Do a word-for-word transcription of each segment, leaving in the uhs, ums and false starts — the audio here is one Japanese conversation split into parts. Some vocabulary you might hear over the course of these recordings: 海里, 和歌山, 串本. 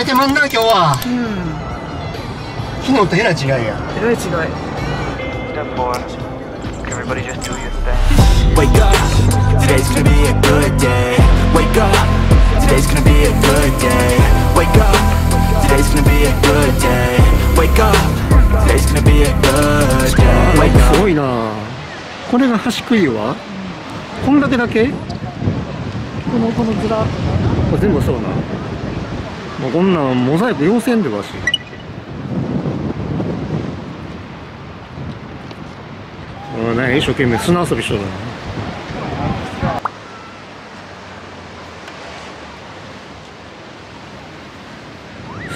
れてまんな、今日は。うん。昨日とえらい違いや。えらい違い。すごいな。これが端食いは。こんだけだけ。このこのずら。全部そうな。もうこんなんモザイク要せんでわし。ああね、一生懸命砂遊びしとるな。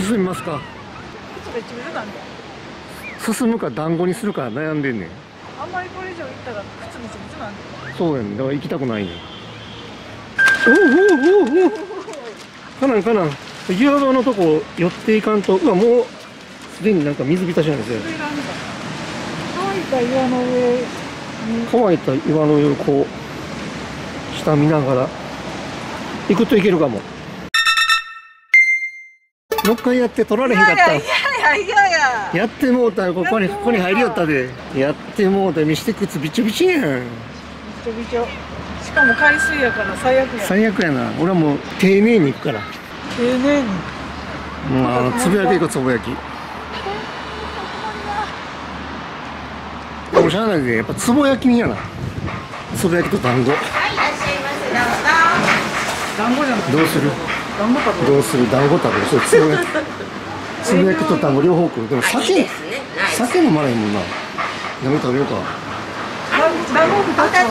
進みますか。進むか団子にするか悩んでんねん。あんまりこれ以上行ったら靴も靴なんで。そうやねん。だから行きたくないねん。おおおおおお。かなんかなん。遊歩道のとこ寄っていかんと、うわ、もうすでになんか水浸しなんですよ。乾いた岩の上に。乾いた岩の上をこう、下見ながら、行くといけるかも。もう一回やって取られへんかった。いやいやいやいや。やってもうた、ここに、ここに入りよったで。やってもうた、見して靴びちょびちょやん。びちょびちょ。しかも海水やから最悪や。最悪やな。俺はもう丁寧に行くから。丁寧に。まあ、つぶやきいこつぶやき。おしゃれないで、やっぱつぼ焼きにやな。つぼ焼きと団子。はい、いらっしゃいませ。団子。団子じゃない。どうする。団子食べる。どうする、団子食べる。そう、つぼ焼き。つぼ焼きと団子両方食う。でも酒。酒飲まないもんな。やめ食べようか。団子。おかずない。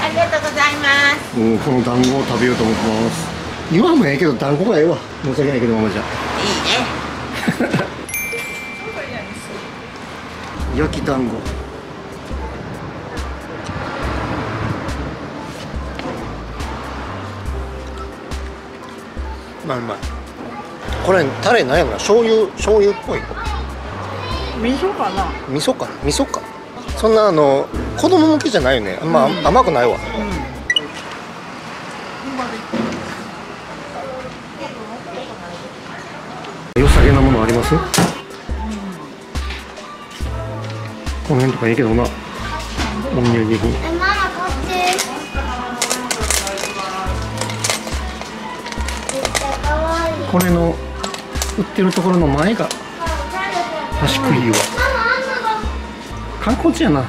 ありがとうございます。うん、この団子を食べようと思ってます。言わんもええけど、団子がええわ。申し訳ないけど、ママちゃん。いいね。焼き団子。まあ、うまい。これ、タレなんやろな、醤油、醤油っぽい。味噌かな。味噌か、味噌か。そんな、あの、子供向けじゃないよね。あんま、うん、甘くないわ。うん、良さげなものあります？うん、この辺とかいいけどな。お土産に。え、ママこっち。これの売ってるところの前が端食いは観光地やな。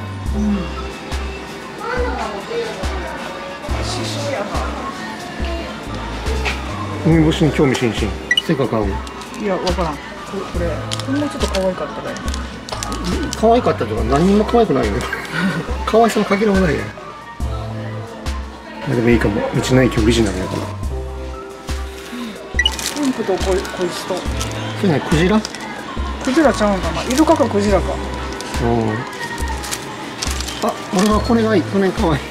うん、梅干しに興味津々。せっかく買う。いや、わからん。これ、こんなちょっと可愛かったから。可愛かったとか、何も可愛くないよね。可愛さのかけらもないよ。でもいいかも、うちの駅オリジナルやから。うん、うんこと、こい、こいつと。それね、クジラ。クジラちゃうんかな、イルカかクジラか。うん。あ、俺はこれがいい、これ可愛い。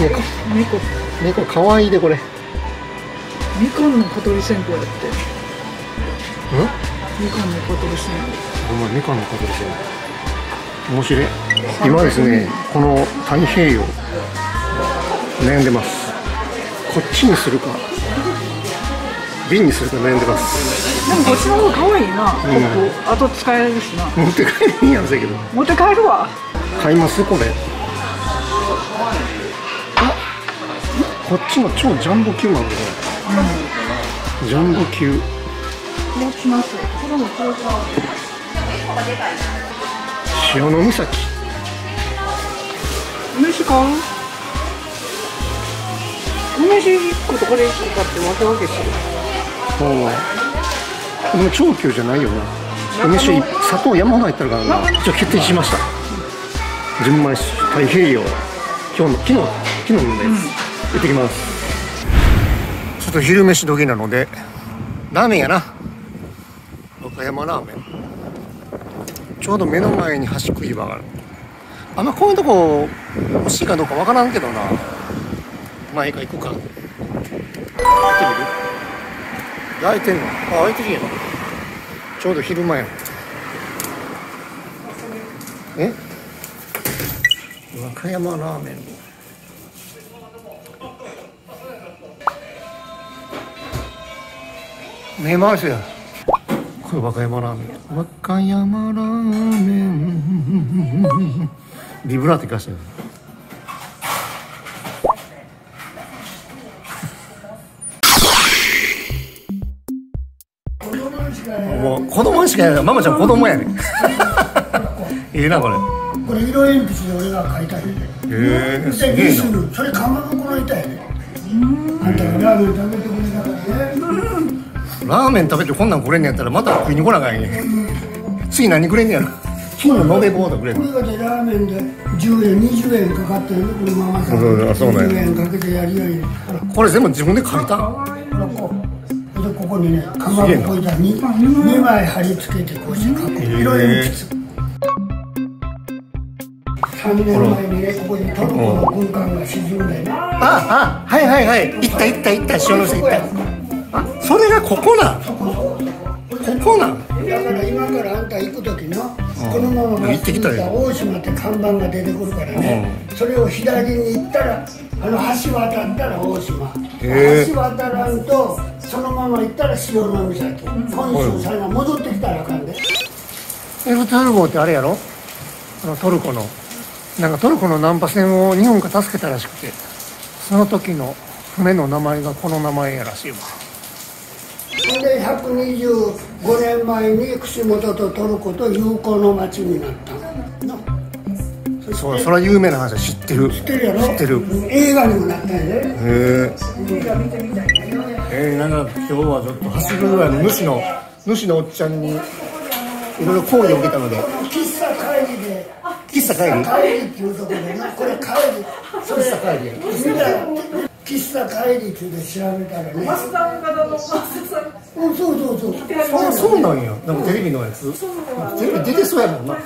猫、猫、猫可愛いで、これ。みかんの小鳥線香やって。ん？みかんの小鳥線香。お前みかんの小鳥線香。面白い。今ですね、この太平洋悩んでます。こっちにするか瓶にするか悩んでます。でもこっちの方が可愛いな。あと使えるしな。持って帰るんやんせけど。持って帰るわ。買いますこれ。あ、こっちの超ジャンボ級なんだね。ジャンボ級。持ちます。これもこれか。潮の岬。梅酒買う？梅酒一個とこれ一個買って分け分けする。はあ。でも長久じゃないよな。梅酒砂糖山ほど入ってるからな。じゃあ決定しました。純米酒太平洋。今日の昨日昨日のやつ。行ってきます。ちょっと昼飯時なのでラーメンやな。岡山ラーメン。ちょうど目の前に端食い場がある。あんまこういうとこ欲しいかどうかわからんけどな。前から行くか。行ってみる？開いてんの？あ、開いてるやん。ちょうど昼前。え？和歌山ラーメン。目回しだ。これ和歌山ラーメン。和歌山ラーメン。ビブラートいかしてる。もう子供しかやない。ママちゃん子供やね。いいなこれ。これ色鉛筆で俺が描いたんやね。へえ。すげえな。それかまぼこの板やね。あんたがラーメン食べてくれなかったね。ラーメン食べてこんなんくれんねやったらまた食いに来なかいね。次何くれんねやろ。今日の延べ棒とくれる。これでラーメンでじゅうえんにじゅうえんかかってる。このままじゅうえんかけてやりより。これ全部自分で描いた。ここにね、かまぼこ板ににまい貼り付けてこうして描く色鉛筆。さんねんまえにね、ここにトルコの軍艦が沈んでね。ああ、はいはいはい、行った行った行った潮の瀬行った。あ、それがここなん。ここなんだから今からあんた行く時のこのまま真っすぐ行った大島って看板が出てくるからね、それを左に行ったらあの橋渡ったら大島、橋渡らんとそのまま行ったら潮の岬、本州さんが戻ってきたらあかんで。エルトル号ってあれやろ、あのトルコのなんかトルコの難破船を日本が助けたらしくて、その時の船の名前がこの名前やらしいわ。でひゃくにじゅうごねんまえに串本とトルコと友好の町になったの。そう、それは有名な話は知ってる。知ってるやろ。知ってる。映画にもなったんやで。へえ。映画見てみたいな。ええ、なんか今日はちょっと走るぐらいの主の主のおっちゃんにいろいろ講義を受けたので。喫茶会議で。喫茶会議。会議っていうところでね、これ会議。喫茶会議。喫茶会議っていうの調べたらね。マスター方のマスターさん。うん、そうそうそう。あ、そうなんや。なんかテレビのやつ。テレビ出てそうやもんな。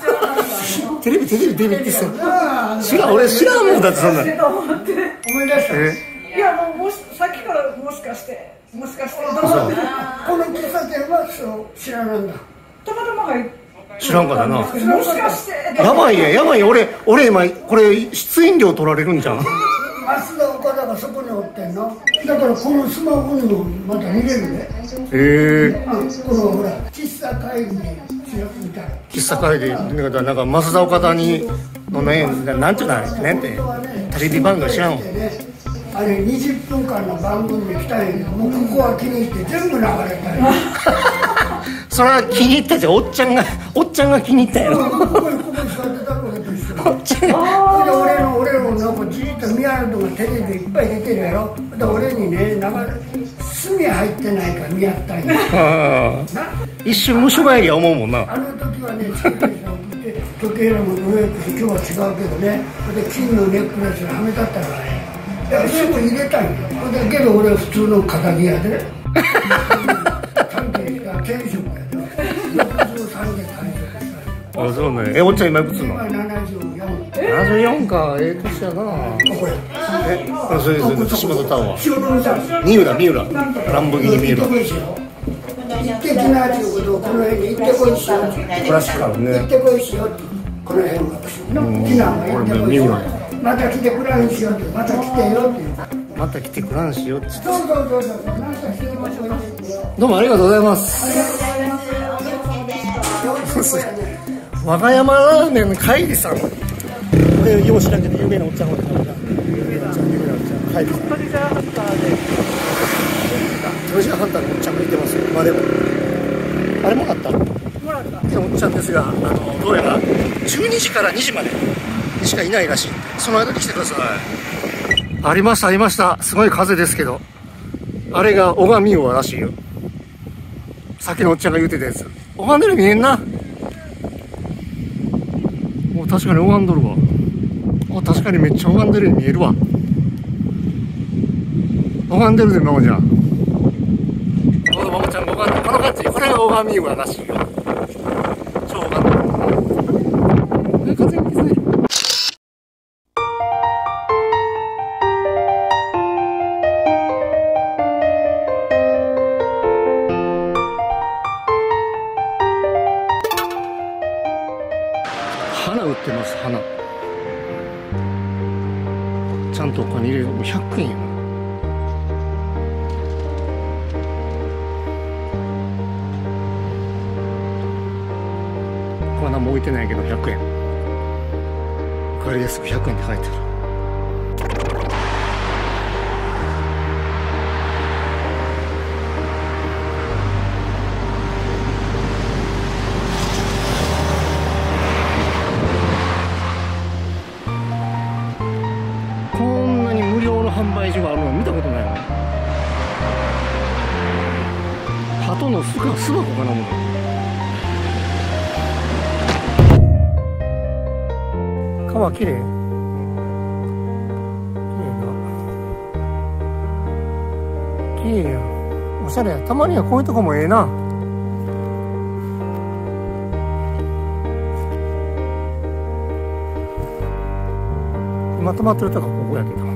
テレビテレビテレビってさ、知らん、俺知らんもんだってそんな。思い出した。いやもうさっきからもしかしてもしかしてこの喫茶店はそう知らなんだ。たまたまが知らんかったな。もしかしてやばいややばい、俺俺今これ出演料取られるんじゃん。松田岡田がそこにおってんの。だからこのスマホにもまた見れるね。へえ。このほら喫茶会議。喫茶会でなんか増田岡田にのね、なんていうのあれねってテレビ番組知らんもん。あれにじゅっぷんかんの番組で来たんやけど、もうここは気に入って全部流れたんや。それは気に入ったじゃん、おっちゃんがおっちゃんが気に入ったんやろ。ここにここに座ってたのと一緒。おっちゃんが。で俺の俺のなんかじっと見張るのがテレビでいっぱい出てるやろ。で俺にね流れ隅入ってないか見合ったんや。一瞬無所帰りは思うもんな。あの時はね、時計のものよく今日は違うけどね、で金のネックレスにはめたったからね、いやすぐ入れたんや。だけど俺は普通の片着やで。さんけんが転職やで。ろくじゅうさんけん退職。あ、そうね。え、おっちゃん今いくつの？今ななじゅうよん。ななじゅうよんか、ええ年やな。これ。え、あ、それそれそれ仕事タワー。三浦三浦。ランボギーニ三浦。行ってきなっていうことをこの辺に行ってこいしようって行ってこいしようってこの辺の避難が行ってこいしようまた来てくらんしようってまた来てよってまた来てくらんしようってどうどうどうどうどうもありがとうございます。和歌山ラーメンの海里さん、これよう知らんけど有名なおっちゃん、有名なおっちゃん、有名なおっちゃん海里さん、トレジャーハンターでトレジャーハンターのおっちゃんがいてますよ。まあでもあれもらったもらったおっちゃんですが、あのどうやらじゅうにじからにじまでにしかいないらしい。その間に来てください。ありましたありました、すごい風ですけど、あれが男鹿美桜らしいよ。さっきのおっちゃんが言うてたやつ。おがんでる見えんな。もう確かにおがんどるわ。あ、確かにめっちゃおがんでるに見えるわ。おがんでるでママちゃん、ママちゃん、この感じ、これがオガミウラらしいよ。超オガミウラ。風に気づいてる。花売ってます、花。ちゃんとお金入れる。もうひゃくえんやな。何も置いてないけどひゃくえん、これです。ひゃくえんって書いてある。こんなに無料の販売所があるの見たことないな。鳩の巣箱かな、もう。川きれい。きれいな。きれいや。おしゃれや。たまにはこういうとこもええな。まとまってるとこはここやけど。